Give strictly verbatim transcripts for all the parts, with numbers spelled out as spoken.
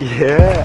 Yeah.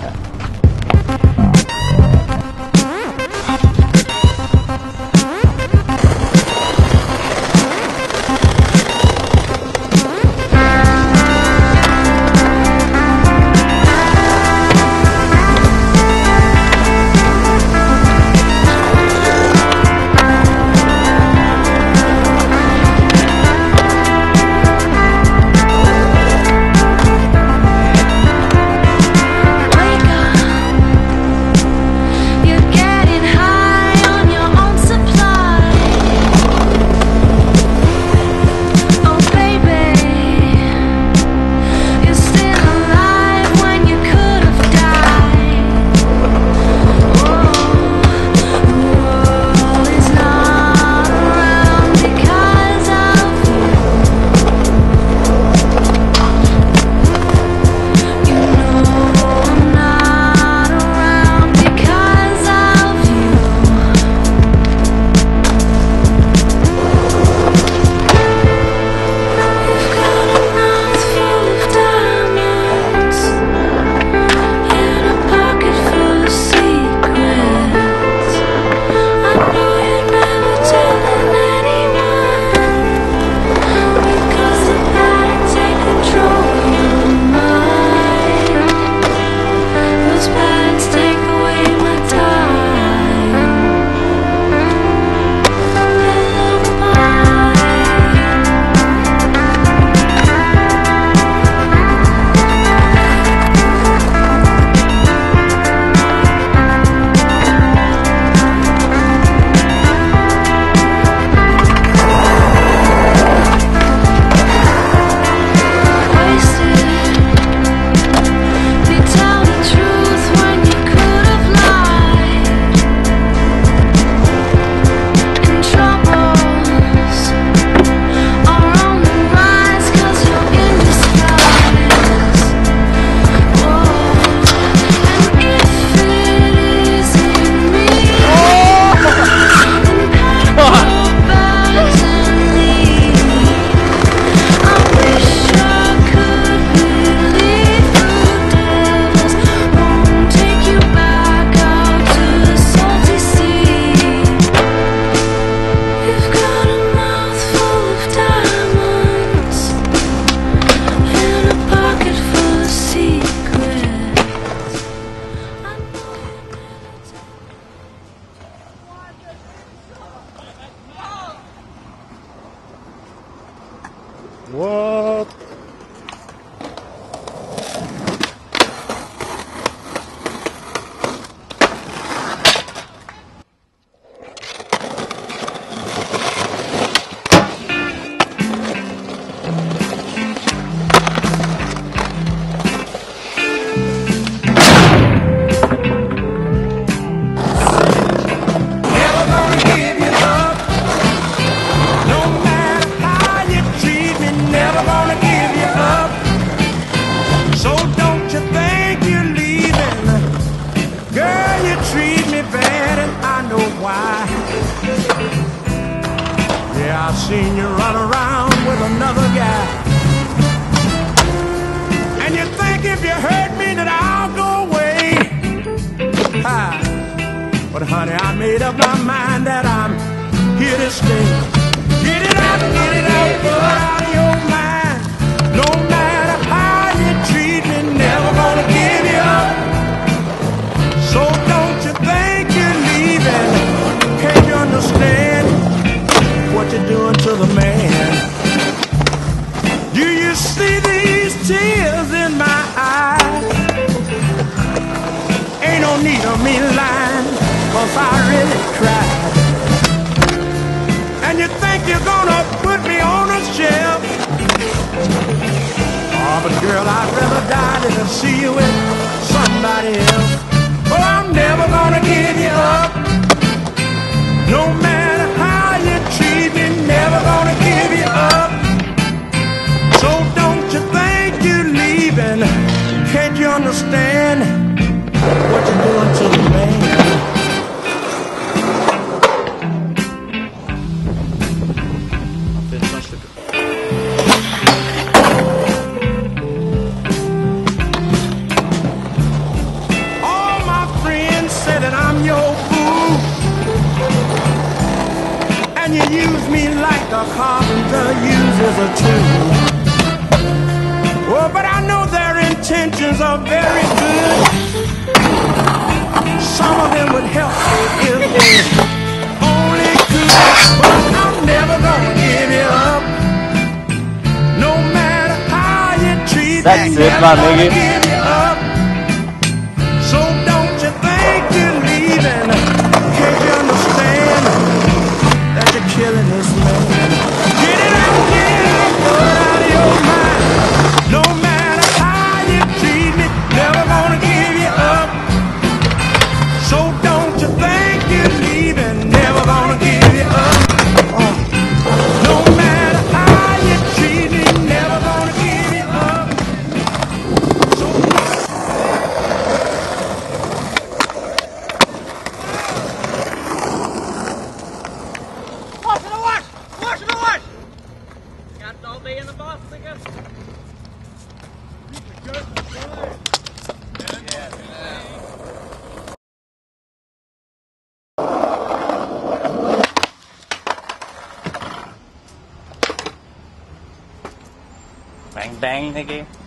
What? I've seen you run around with another guy, and you think if you hurt me that I'll go away. Ha. But honey, I made up my mind that I'm here to stay. Get it out, get it out, put out of your mind. No matter how you treat me, never gonna give you up. So don't you think you're leaving? Can't you understand what you're doing to the man? Do you see these tears in my eyes? Ain't no need of me lying, cause I really cried. And you think you're gonna put me on a shelf? Oh, but girl, I'd rather die than to see you with somebody else. But I'm never gonna give you up. No matter understand what you're doing to the man. I feel much a carpenter uses a tool. Oh, but I know their intentions are very good. Some of them would help me if they only could. But I'm never gonna give it up, no matter how you treat me. That's it, my nigga. Bang bang, nigga.